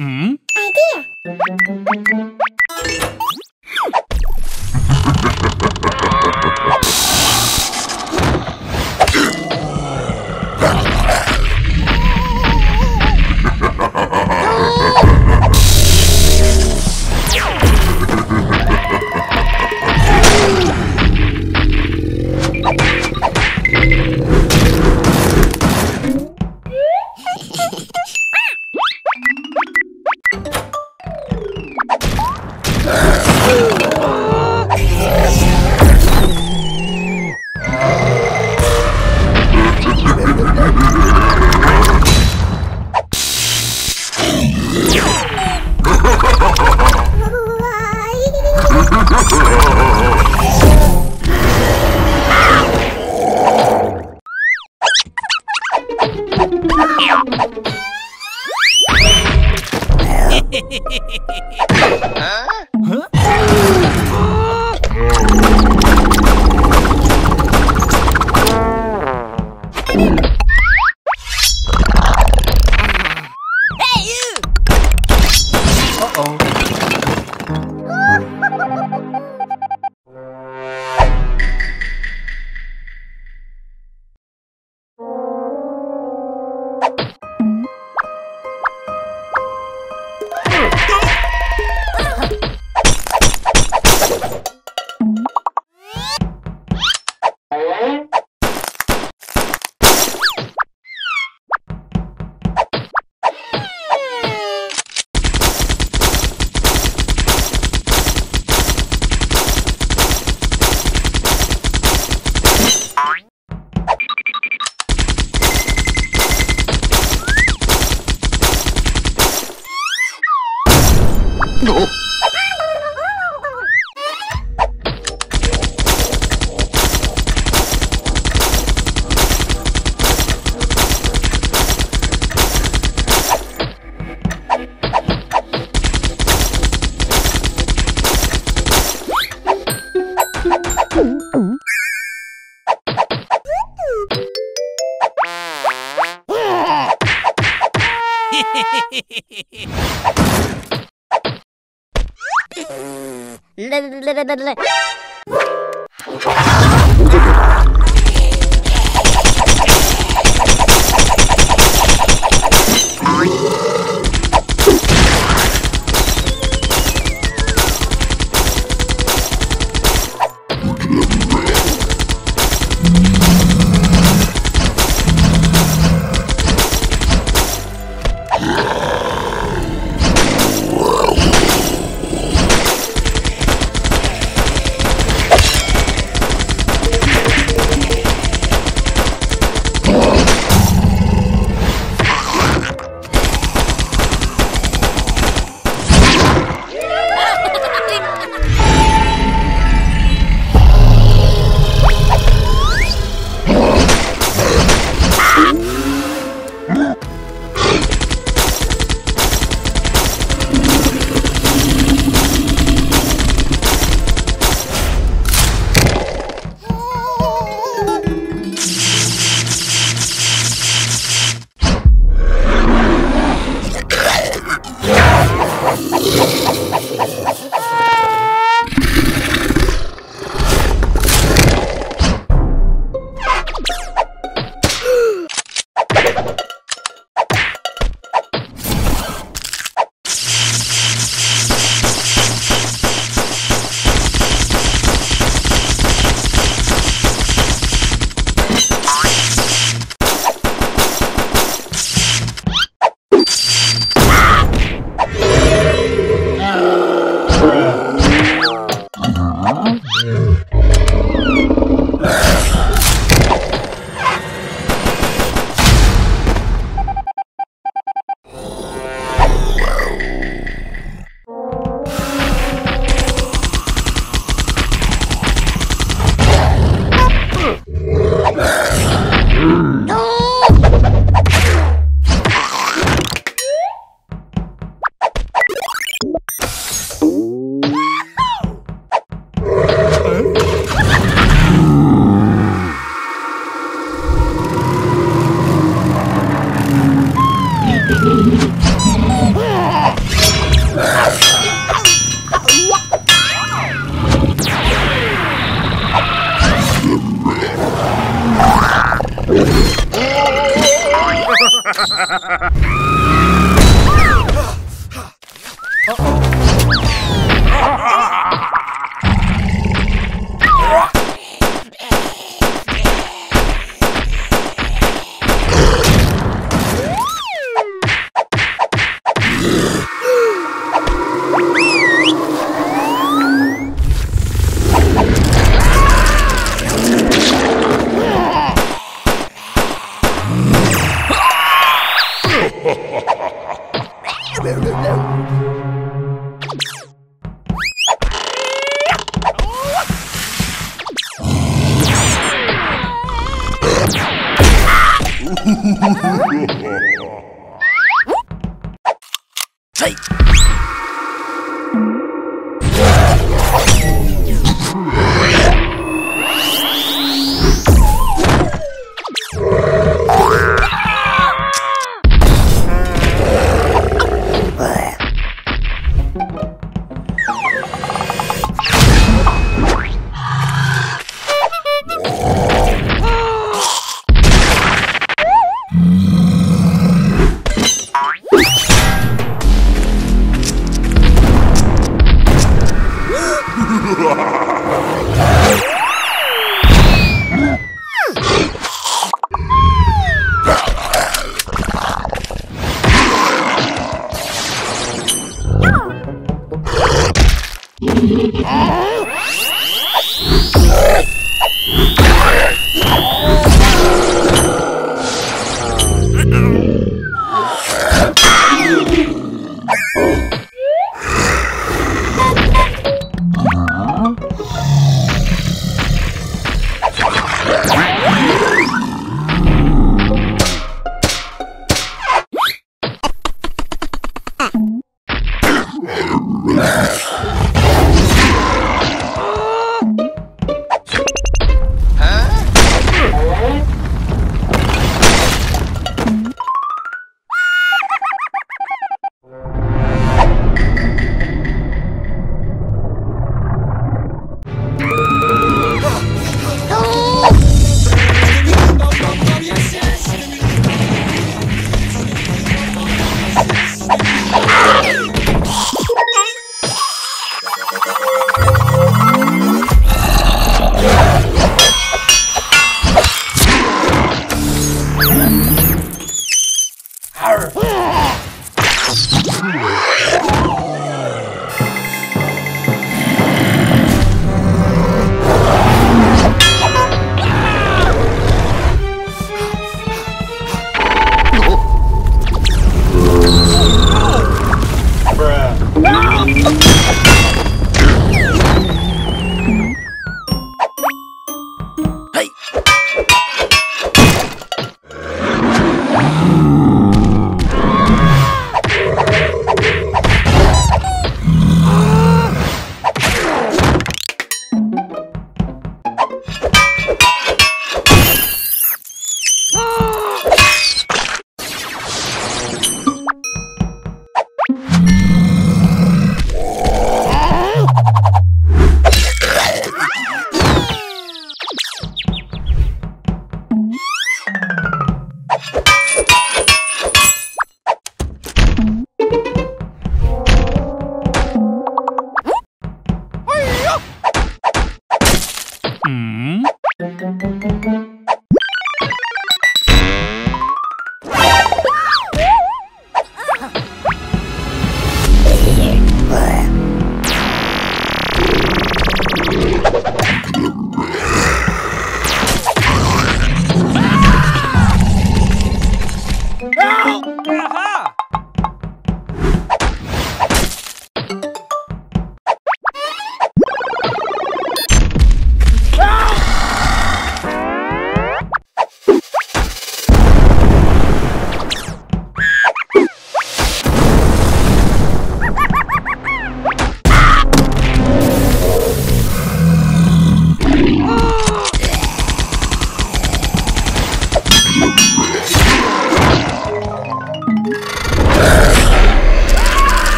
Idea.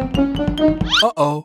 Uh-oh.